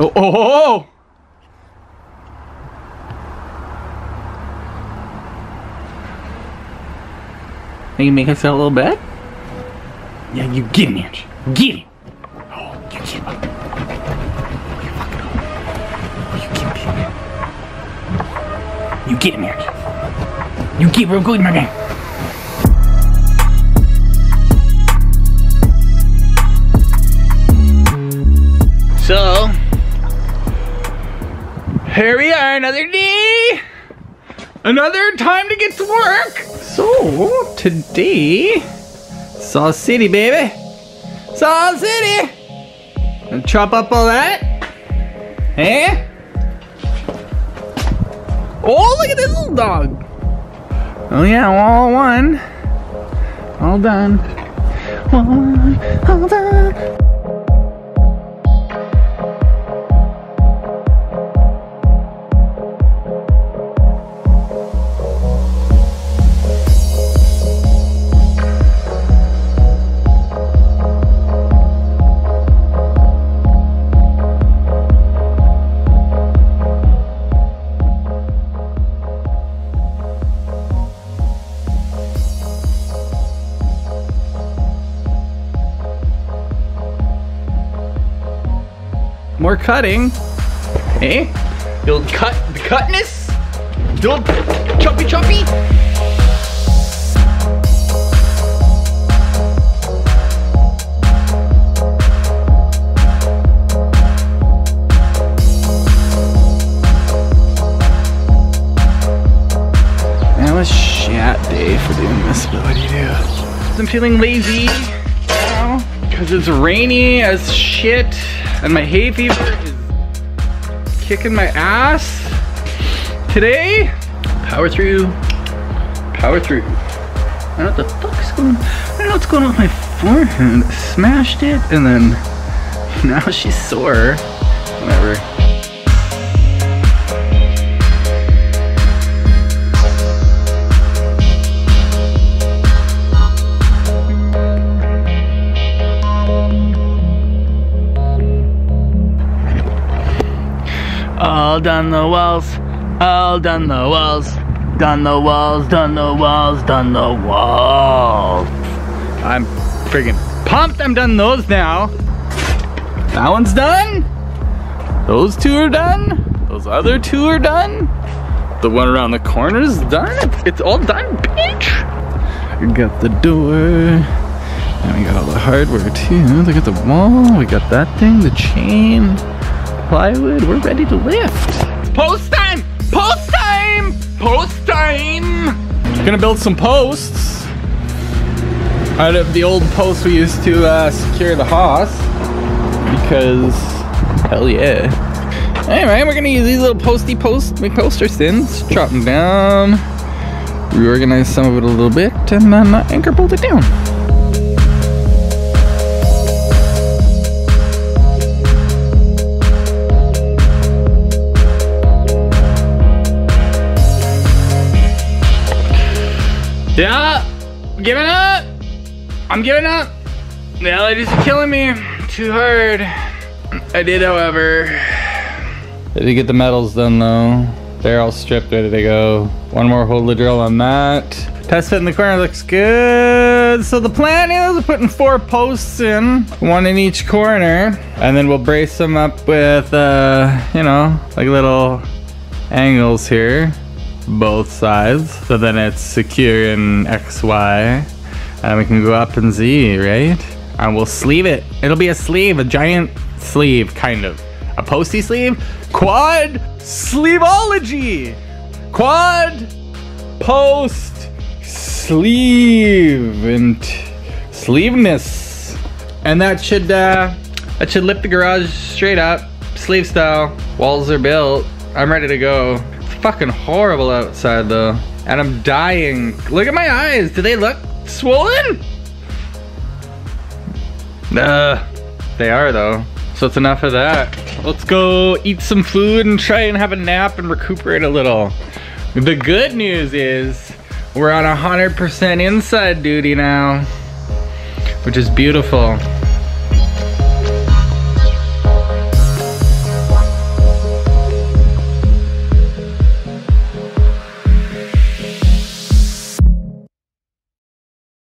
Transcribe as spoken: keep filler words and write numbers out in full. Oh, oh, oh, oh! Think you make us a little bit? Yeah, you get him, Angie. Get him! Oh, you get him. Oh, you fucking home. Oh, you get him. You get him, Angie. You get real good, my man. So, here we are, another day, another time to get to work. So today, Saw City, baby, Saw City. And chop up all that, eh? Oh, look at this little dog. Oh yeah, all one, all done, one, all done. More cutting, eh? You'll cut the cutness. You'll choppy choppy. That was shat day for doing this, but what do you do? I'm feeling lazy now because it's rainy as shit. And my hay fever is kicking my ass. Today, power through, power through. I don't know what the fuck is going on. I don't know what's going on with my forehead. I smashed it and then now she's sore. Whatever. All done the walls, all done the walls, done the walls, done the walls, done the walls. I'm friggin' pumped I'm done those now. That one's done. Those two are done. Those other two are done. The one around the corner is done. It's, it's all done, bitch. We got the door. And we got all the hardware too. Look at the wall. We got that thing, the chain. Plywood, we're ready to lift. It's post time, post time, post time. We're gonna build some posts out of the old posts we used to uh, secure the hoss, because hell yeah. Anyway, we're gonna use these little posty posts, make poster sins, chop them down, reorganize some of it a little bit, and then uh, anchor bolt it down. Yeah, I'm giving up. I'm giving up. The allergies are killing me. Too hard. I did, however. I did get the metals done though. They're all stripped, ready to go. One more hole to drill on that. Test fit in the corner looks good. So the plan is we're putting four posts in, one in each corner, and then we'll brace them up with, uh, you know, like little angles here. Both sides, so then it's secure in X Y and we can go up and Z, right? And we'll sleeve it. It'll be a sleeve, a giant sleeve, kind of a posty sleeve. Quad sleeveology, quad post sleeve and sleeveness, and that should uh that should lift the garage straight up, sleeve style. Walls are built. I'm ready to go. Fucking horrible outside though, and I'm dying. Look at my eyes. Do they look swollen? Nah, they are though. So it's enough of that. Let's go eat some food and try and have a nap and recuperate a little. The good news is we're on one hundred percent inside duty now, which is beautiful.